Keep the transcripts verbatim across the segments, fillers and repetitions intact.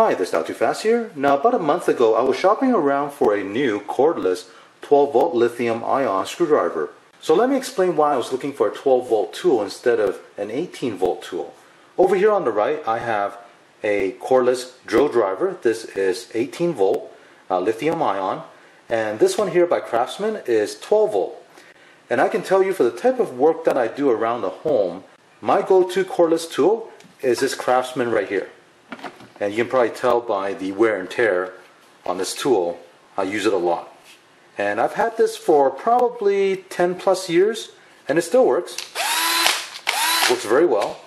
Hi, this is Dial two Fast here. Now, about a month ago, I was shopping around for a new cordless twelve volt lithium ion screwdriver. So let me explain why I was looking for a twelve volt tool instead of an eighteen volt tool. Over here on the right, I have a cordless drill driver. This is eighteen volt uh, lithium ion. And this one here by Craftsman is twelve volt. And I can tell you, for the type of work that I do around the home, my go-to cordless tool is this Craftsman right here. And you can probably tell by the wear and tear on this tool, I use it a lot. And I've had this for probably ten plus years, and it still works. Works very well.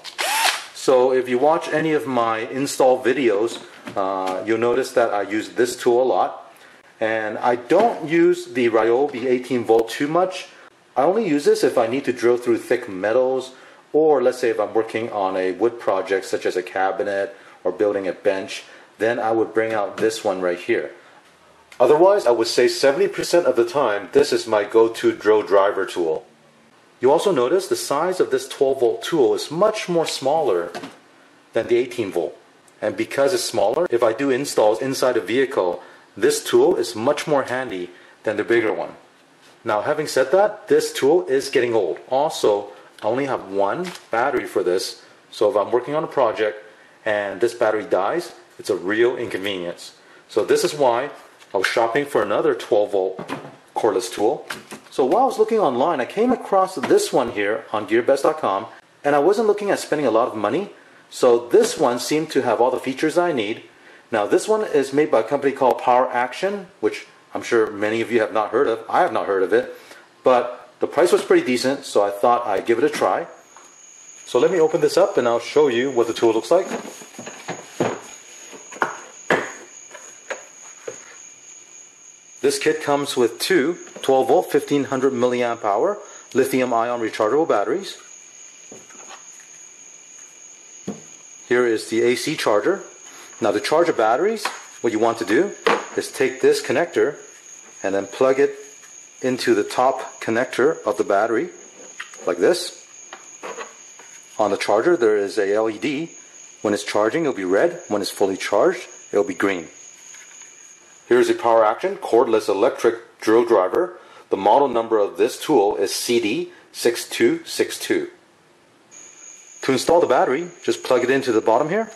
So if you watch any of my install videos, uh, you'll notice that I use this tool a lot. And I don't use the Ryobi eighteen volt too much. I only use this if I need to drill through thick metals, or let's say if I'm working on a wood project such as a cabinet, or building a bench, then I would bring out this one right here. Otherwise, I would say seventy percent of the time, this is my go-to drill driver tool. You also notice the size of this twelve volt tool is much more smaller than the eighteen volt. And because it's smaller, if I do installs inside a vehicle, this tool is much more handy than the bigger one. Now, having said that, this tool is getting old. Also, I only have one battery for this, so if I'm working on a project, and this battery dies, it's a real inconvenience. So this is why I was shopping for another twelve volt cordless tool. So while I was looking online, I came across this one here on gearbest dot com, and I wasn't looking at spending a lot of money, so this one seemed to have all the features I need. Now, this one is made by a company called Power Action, which I'm sure many of you have not heard of. I have not heard of it, but the price was pretty decent, so I thought I'd give it a try. So let me open this up and I'll show you what the tool looks like. This kit comes with two twelve volt fifteen hundred milliamp hour lithium ion rechargeable batteries. Here is the A C charger. Now, to charge the batteries, what you want to do is take this connector and then plug it into the top connector of the battery like this. On the charger, there is a L E D. When it's charging, it'll be red. When it's fully charged, it'll be green. Here's a Power Action cordless electric drill driver. The model number of this tool is C D six two six two. To install the battery, just plug it into the bottom here.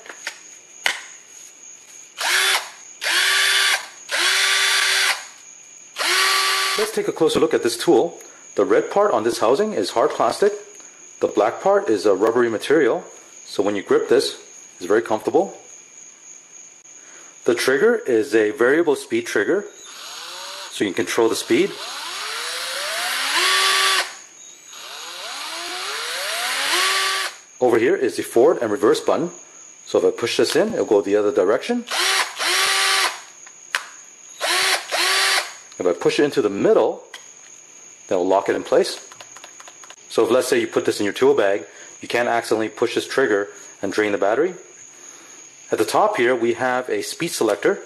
Let's take a closer look at this tool. The red part on this housing is hard plastic. The black part is a rubbery material, so when you grip this, it's very comfortable. The trigger is a variable speed trigger, so you can control the speed. Over here is the forward and reverse button, so if I push this in, it'll go the other direction. If I push it into the middle, then it'll lock it in place. So if, let's say, you put this in your tool bag, you can't accidentally push this trigger and drain the battery. At the top here, we have a speed selector.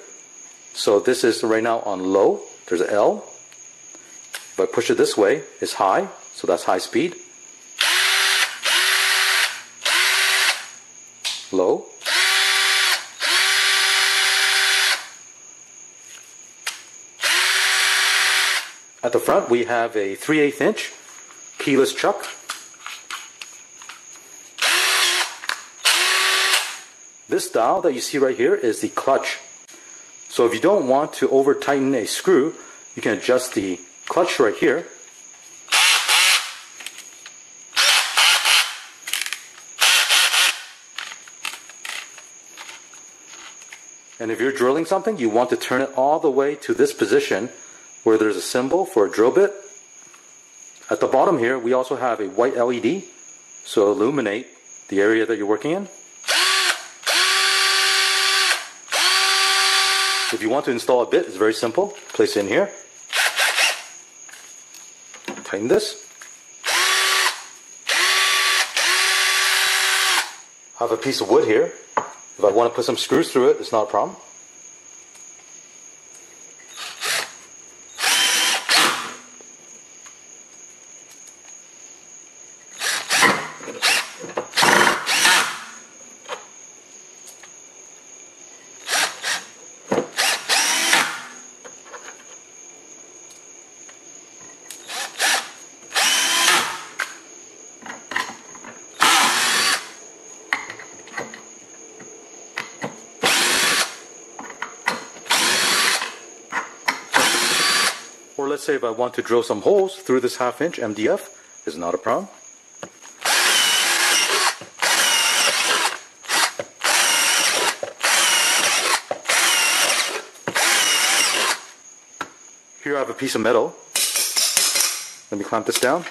So this is right now on low. There's an L. If I push it this way, it's high. So that's high speed. Low. At the front, we have a three eighths inch. Keyless chuck. This dial that you see right here is the clutch. So if you don't want to over tighten a screw, you can adjust the clutch right here. And if you're drilling something, you want to turn it all the way to this position where there's a symbol for a drill bit. At the bottom here, we also have a white L E D, so illuminate the area that you're working in. If you want to install a bit, it's very simple. Place it in here. Tighten this. I have a piece of wood here. If I want to put some screws through it, it's not a problem. let's say if I want to drill some holes through this half inch M D F, is not a problem. Here I have a piece of metal. Let me clamp this down.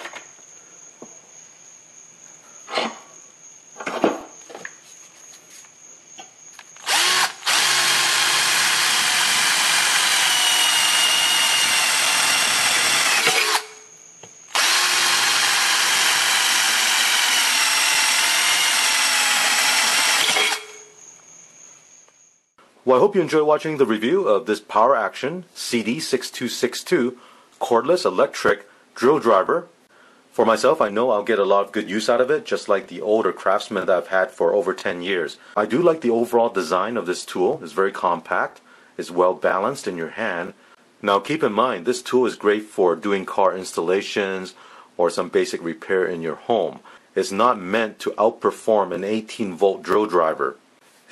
Well, I hope you enjoy watching the review of this Power Action C D six two six two cordless electric drill driver. For myself, I know I'll get a lot of good use out of it, just like the older Craftsman that I've had for over ten years. I do like the overall design of this tool. It's very compact, it's well balanced in your hand. Now keep in mind, this tool is great for doing car installations or some basic repair in your home. It's not meant to outperform an eighteen volt drill driver.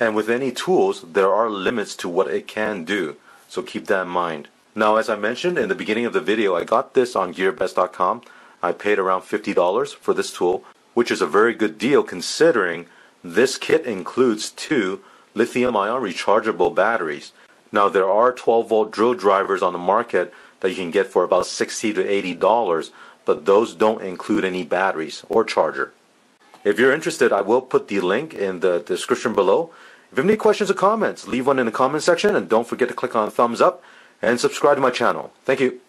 And with any tools, there are limits to what it can do, so keep that in mind. Now, as I mentioned in the beginning of the video, I got this on gearbest dot com. I paid around fifty dollars for this tool, which is a very good deal considering this kit includes two lithium-ion rechargeable batteries. Now, there are twelve volt drill drivers on the market that you can get for about sixty to eighty dollars, but those don't include any batteries or charger. If you're interested, I will put the link in the description below. If you have any questions or comments, leave one in the comment section, and don't forget to click on thumbs up and subscribe to my channel. Thank you.